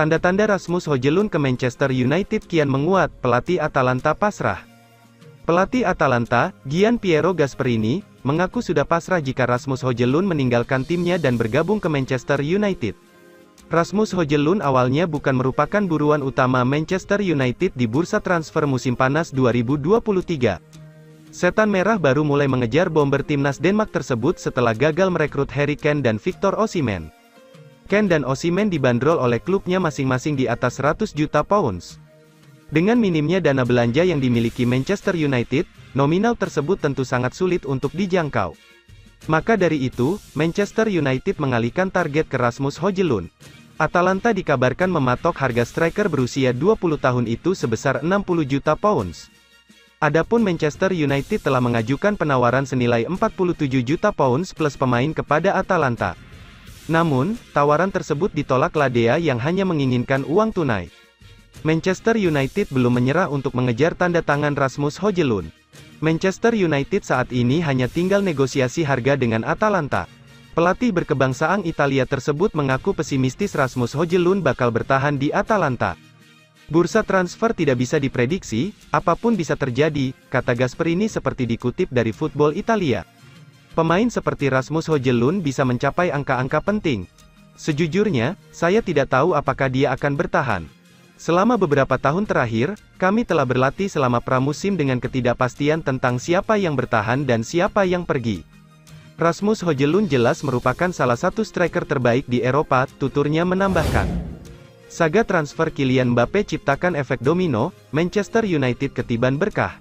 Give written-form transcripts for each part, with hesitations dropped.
Tanda-tanda Rasmus Højlund ke Manchester United kian menguat, pelatih Atalanta pasrah. Pelatih Atalanta, Gian Piero Gasperini, mengaku sudah pasrah jika Rasmus Højlund meninggalkan timnya dan bergabung ke Manchester United. Rasmus Højlund awalnya bukan merupakan buruan utama Manchester United di bursa transfer musim panas 2023. Setan Merah baru mulai mengejar bomber timnas Denmark tersebut setelah gagal merekrut Harry Kane dan Victor Osimhen. Kane dan Osimhen dibanderol oleh klubnya masing-masing di atas 100 juta pounds. Dengan minimnya dana belanja yang dimiliki Manchester United, nominal tersebut tentu sangat sulit untuk dijangkau. Maka dari itu, Manchester United mengalihkan target ke Rasmus Højlund. Atalanta dikabarkan mematok harga striker berusia 20 tahun itu sebesar 60 juta pounds. Adapun Manchester United telah mengajukan penawaran senilai 47 juta pounds plus pemain kepada Atalanta. Namun, tawaran tersebut ditolak Ladea yang hanya menginginkan uang tunai. Manchester United belum menyerah untuk mengejar tanda tangan Rasmus Højlund. Manchester United saat ini hanya tinggal negosiasi harga dengan Atalanta. Pelatih berkebangsaan Italia tersebut mengaku pesimistis Rasmus Højlund bakal bertahan di Atalanta. Bursa transfer tidak bisa diprediksi, apapun bisa terjadi, kata Gasperini seperti dikutip dari Football Italia. Pemain seperti Rasmus Højlund bisa mencapai angka-angka penting. Sejujurnya, saya tidak tahu apakah dia akan bertahan. Selama beberapa tahun terakhir, kami telah berlatih selama pramusim dengan ketidakpastian tentang siapa yang bertahan dan siapa yang pergi. Rasmus Højlund jelas merupakan salah satu striker terbaik di Eropa, tuturnya menambahkan. Saga transfer Kylian Mbappé ciptakan efek domino, Manchester United ketiban berkah.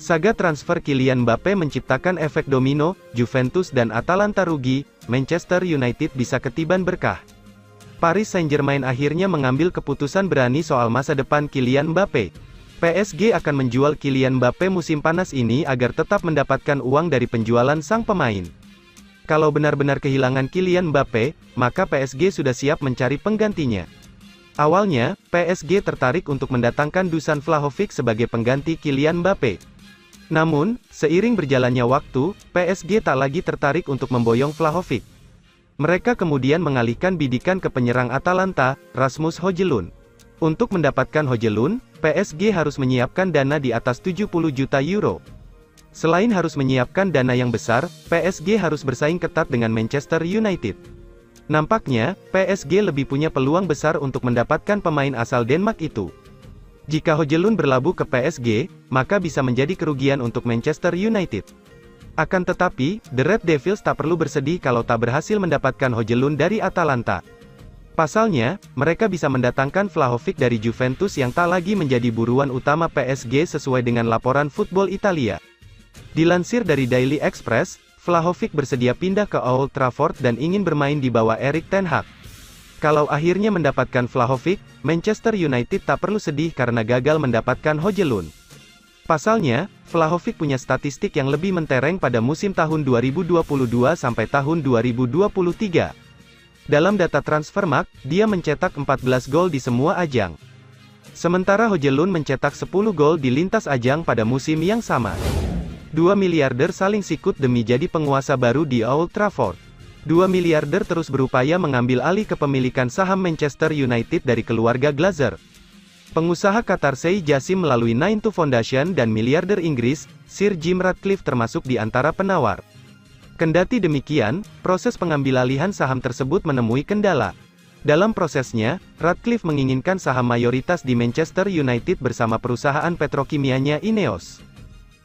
Saga transfer Kylian Mbappé menciptakan efek domino, Juventus dan Atalanta rugi, Manchester United bisa ketiban berkah. Paris Saint-Germain akhirnya mengambil keputusan berani soal masa depan Kylian Mbappé. PSG akan menjual Kylian Mbappé musim panas ini agar tetap mendapatkan uang dari penjualan sang pemain. Kalau benar-benar kehilangan Kylian Mbappé, maka PSG sudah siap mencari penggantinya. Awalnya, PSG tertarik untuk mendatangkan Dusan Vlahovic sebagai pengganti Kylian Mbappé. Namun, seiring berjalannya waktu, PSG tak lagi tertarik untuk memboyong Vlahovic. Mereka kemudian mengalihkan bidikan ke penyerang Atalanta, Rasmus Højlund. Untuk mendapatkan Højlund, PSG harus menyiapkan dana di atas 70 juta euro. Selain harus menyiapkan dana yang besar, PSG harus bersaing ketat dengan Manchester United. Nampaknya, PSG lebih punya peluang besar untuk mendapatkan pemain asal Denmark itu. Jika Højlund berlabuh ke PSG, maka bisa menjadi kerugian untuk Manchester United. Akan tetapi, The Red Devils tak perlu bersedih kalau tak berhasil mendapatkan Højlund dari Atalanta. Pasalnya, mereka bisa mendatangkan Vlahovic dari Juventus yang tak lagi menjadi buruan utama PSG sesuai dengan laporan Football Italia. Dilansir dari Daily Express, Vlahovic bersedia pindah ke Old Trafford dan ingin bermain di bawah Erik Ten Hag. Kalau akhirnya mendapatkan Vlahovic, Manchester United tak perlu sedih karena gagal mendapatkan Højlund. Pasalnya, Vlahovic punya statistik yang lebih mentereng pada musim tahun 2022 sampai tahun 2023. Dalam data Transfermarkt, dia mencetak 14 gol di semua ajang. Sementara Højlund mencetak 10 gol di lintas ajang pada musim yang sama. Dua miliarder saling sikut demi jadi penguasa baru di Old Trafford. Dua miliarder terus berupaya mengambil alih kepemilikan saham Manchester United dari keluarga Glazer. Pengusaha Qatar Sheikh Jassim melalui 92 Foundation dan miliarder Inggris, Sir Jim Ratcliffe termasuk di antara penawar. Kendati demikian, proses pengambilalihan saham tersebut menemui kendala. Dalam prosesnya, Ratcliffe menginginkan saham mayoritas di Manchester United bersama perusahaan petrokimianya Ineos.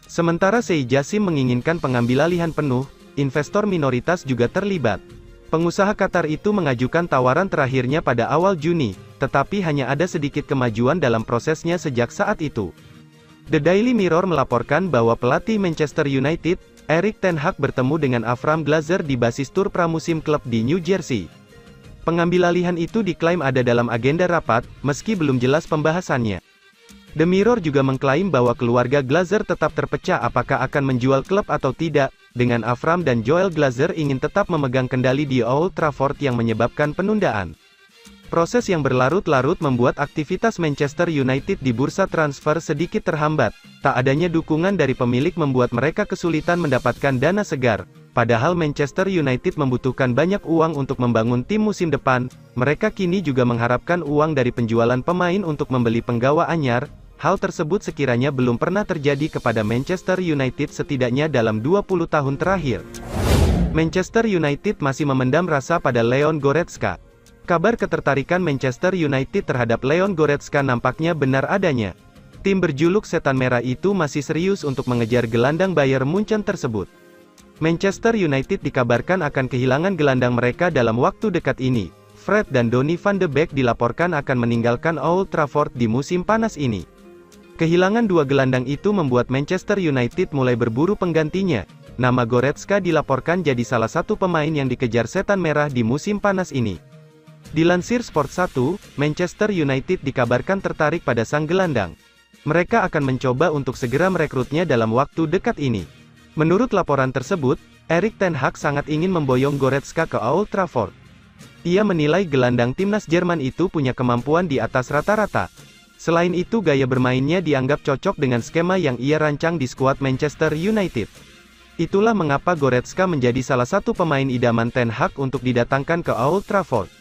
Sementara Sheikh Jassim menginginkan pengambilalihan penuh, investor minoritas juga terlibat. Pengusaha Qatar itu mengajukan tawaran terakhirnya pada awal Juni, tetapi hanya ada sedikit kemajuan dalam prosesnya sejak saat itu. The Daily Mirror melaporkan bahwa pelatih Manchester United, Erik Ten Hag bertemu dengan Avram Glazer di basis tur pramusim klub di New Jersey. Pengambilalihan itu diklaim ada dalam agenda rapat, meski belum jelas pembahasannya. The Mirror juga mengklaim bahwa keluarga Glazer tetap terpecah apakah akan menjual klub atau tidak, dengan Avram dan Joel Glazer ingin tetap memegang kendali di Old Trafford yang menyebabkan penundaan. Proses yang berlarut-larut membuat aktivitas Manchester United di bursa transfer sedikit terhambat. Tak adanya dukungan dari pemilik membuat mereka kesulitan mendapatkan dana segar. Padahal Manchester United membutuhkan banyak uang untuk membangun tim musim depan, mereka kini juga mengharapkan uang dari penjualan pemain untuk membeli penggawa anyar. Hal tersebut sekiranya belum pernah terjadi kepada Manchester United setidaknya dalam 20 tahun terakhir. Manchester United masih memendam rasa pada Leon Goretzka. Kabar ketertarikan Manchester United terhadap Leon Goretzka nampaknya benar adanya. Tim berjuluk Setan Merah itu masih serius untuk mengejar gelandang Bayern Munchen tersebut. Manchester United dikabarkan akan kehilangan gelandang mereka dalam waktu dekat ini. Fred dan Donny Van De Beek dilaporkan akan meninggalkan Old Trafford di musim panas ini. Kehilangan dua gelandang itu membuat Manchester United mulai berburu penggantinya. Nama Goretzka dilaporkan jadi salah satu pemain yang dikejar Setan Merah di musim panas ini. Dilansir Sport 1, Manchester United dikabarkan tertarik pada sang gelandang. Mereka akan mencoba untuk segera merekrutnya dalam waktu dekat ini. Menurut laporan tersebut, Erik Ten Hag sangat ingin memboyong Goretzka ke Old Trafford. Ia menilai gelandang timnas Jerman itu punya kemampuan di atas rata-rata. Selain itu, gaya bermainnya dianggap cocok dengan skema yang ia rancang di skuad Manchester United. Itulah mengapa Goretzka menjadi salah satu pemain idaman Ten Hag untuk didatangkan ke Old Trafford.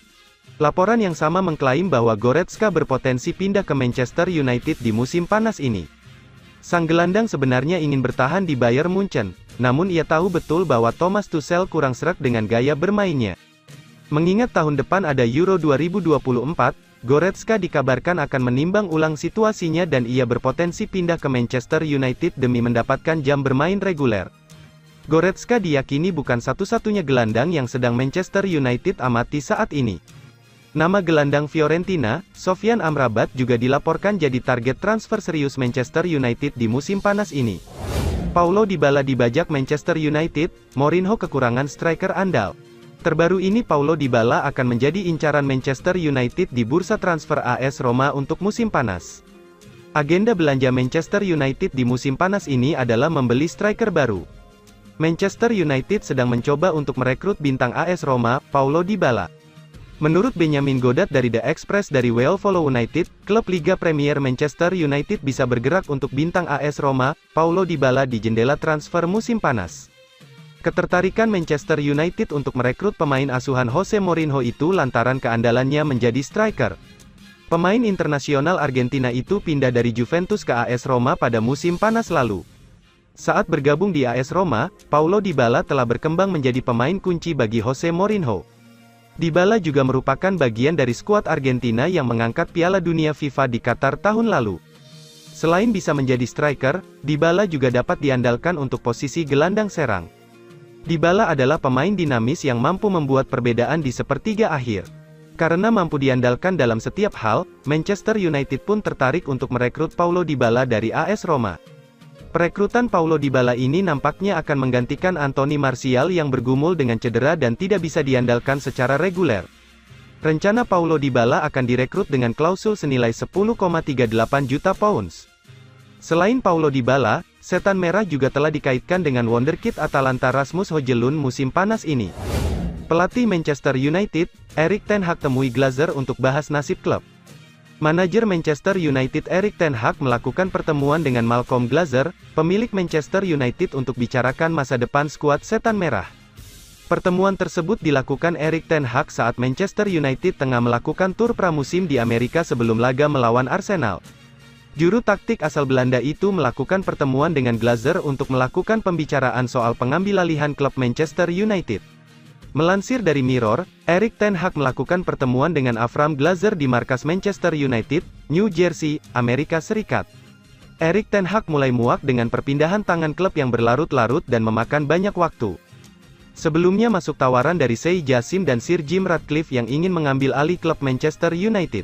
Laporan yang sama mengklaim bahwa Goretzka berpotensi pindah ke Manchester United di musim panas ini. Sang gelandang sebenarnya ingin bertahan di Bayern Munchen, namun ia tahu betul bahwa Thomas Tuchel kurang sreg dengan gaya bermainnya. Mengingat tahun depan ada Euro 2024, Goretzka dikabarkan akan menimbang ulang situasinya dan ia berpotensi pindah ke Manchester United demi mendapatkan jam bermain reguler. Goretzka diyakini bukan satu-satunya gelandang yang sedang Manchester United amati saat ini. Nama gelandang Fiorentina, Sofyan Amrabat juga dilaporkan jadi target transfer serius Manchester United di musim panas ini. Paulo Dybala dibajak Manchester United, Mourinho kekurangan striker andal. Terbaru ini Paulo Dybala akan menjadi incaran Manchester United di bursa transfer AS Roma untuk musim panas. Agenda belanja Manchester United di musim panas ini adalah membeli striker baru. Manchester United sedang mencoba untuk merekrut bintang AS Roma, Paulo Dybala. Menurut Benjamin Goddard dari The Express dari Well Follow United, klub Liga Premier Manchester United bisa bergerak untuk bintang AS Roma, Paulo Dybala di jendela transfer musim panas. Ketertarikan Manchester United untuk merekrut pemain asuhan Jose Mourinho itu lantaran keandalannya menjadi striker. Pemain internasional Argentina itu pindah dari Juventus ke AS Roma pada musim panas lalu. Saat bergabung di AS Roma, Paulo Dybala telah berkembang menjadi pemain kunci bagi Jose Mourinho. Dybala juga merupakan bagian dari skuad Argentina yang mengangkat Piala Dunia FIFA di Qatar tahun lalu. Selain bisa menjadi striker, Dybala juga dapat diandalkan untuk posisi gelandang serang. Dybala adalah pemain dinamis yang mampu membuat perbedaan di sepertiga akhir. Karena mampu diandalkan dalam setiap hal, Manchester United pun tertarik untuk merekrut Paulo Dybala dari AS Roma. Perekrutan Paulo Dybala ini nampaknya akan menggantikan Anthony Martial yang bergumul dengan cedera dan tidak bisa diandalkan secara reguler. Rencana Paulo Dybala akan direkrut dengan klausul senilai 10,38 juta pounds. Selain Paulo Dybala, Setan Merah juga telah dikaitkan dengan wonderkid Atalanta Rasmus Højlund musim panas ini. Pelatih Manchester United, Erik Ten Hag temui Glazer untuk bahas nasib klub. Manajer Manchester United Erik Ten Hag melakukan pertemuan dengan Malcolm Glazer, pemilik Manchester United untuk bicarakan masa depan skuad Setan Merah. Pertemuan tersebut dilakukan Erik Ten Hag saat Manchester United tengah melakukan tur pramusim di Amerika sebelum laga melawan Arsenal. Juru taktik asal Belanda itu melakukan pertemuan dengan Glazer untuk melakukan pembicaraan soal pengambilalihan klub Manchester United. Melansir dari Mirror, Erik Ten Hag melakukan pertemuan dengan Avram Glazer di markas Manchester United, New Jersey, Amerika Serikat. Erik Ten Hag mulai muak dengan perpindahan tangan klub yang berlarut-larut dan memakan banyak waktu. Sebelumnya masuk tawaran dari Sheikh Jassim dan Sir Jim Ratcliffe yang ingin mengambil alih klub Manchester United.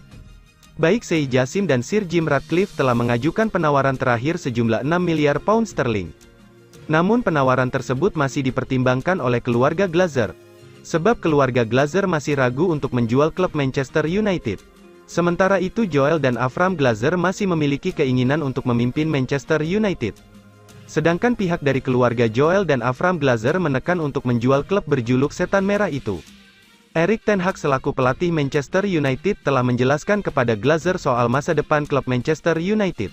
Baik Sheikh Jassim dan Sir Jim Ratcliffe telah mengajukan penawaran terakhir sejumlah 6 miliar pound sterling. Namun penawaran tersebut masih dipertimbangkan oleh keluarga Glazer. Sebab keluarga Glazer masih ragu untuk menjual klub Manchester United. Sementara itu Joel dan Avram Glazer masih memiliki keinginan untuk memimpin Manchester United. Sedangkan pihak dari keluarga Joel dan Avram Glazer menekan untuk menjual klub berjuluk Setan Merah itu. Erik Ten Hag selaku pelatih Manchester United telah menjelaskan kepada Glazer soal masa depan klub Manchester United.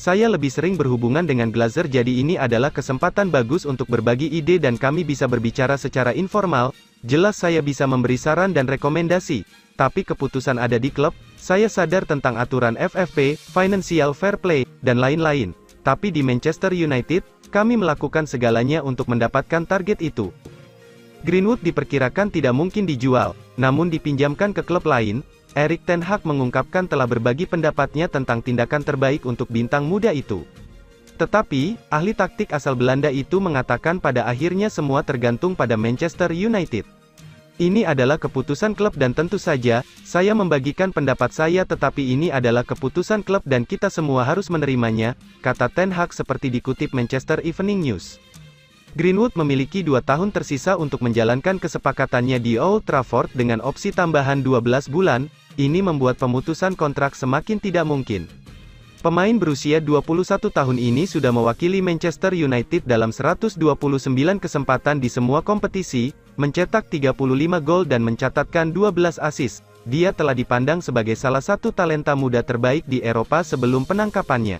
Saya lebih sering berhubungan dengan Glazer, jadi ini adalah kesempatan bagus untuk berbagi ide dan kami bisa berbicara secara informal. Jelas saya bisa memberi saran dan rekomendasi, tapi keputusan ada di klub. Saya sadar tentang aturan FFP, Financial Fair Play, dan lain-lain. Tapi di Manchester United, kami melakukan segalanya untuk mendapatkan target itu. Greenwood diperkirakan tidak mungkin dijual, namun dipinjamkan ke klub lain. Erik Ten Hag mengungkapkan telah berbagi pendapatnya tentang tindakan terbaik untuk bintang muda itu. Tetapi, ahli taktik asal Belanda itu mengatakan pada akhirnya semua tergantung pada Manchester United. Ini adalah keputusan klub dan tentu saja, saya membagikan pendapat saya tetapi ini adalah keputusan klub dan kita semua harus menerimanya, kata Ten Hag seperti dikutip Manchester Evening News. Greenwood memiliki 2 tahun tersisa untuk menjalankan kesepakatannya di Old Trafford dengan opsi tambahan 12 bulan, ini membuat pemutusan kontrak semakin tidak mungkin. Pemain berusia 21 tahun ini sudah mewakili Manchester United dalam 129 kesempatan di semua kompetisi, mencetak 35 gol dan mencatatkan 12 assist. Dia telah dipandang sebagai salah satu talenta muda terbaik di Eropa sebelum penangkapannya.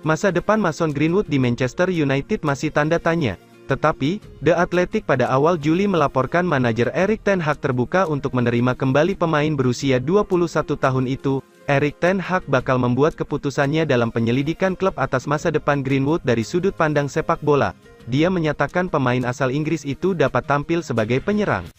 Masa depan Mason Greenwood di Manchester United masih tanda tanya. Tetapi, The Athletic pada awal Juli melaporkan manajer Erik Ten Hag terbuka untuk menerima kembali pemain berusia 21 tahun itu. Erik Ten Hag bakal membuat keputusannya dalam penyelidikan klub atas masa depan Greenwood dari sudut pandang sepak bola. Dia menyatakan pemain asal Inggris itu dapat tampil sebagai penyerang.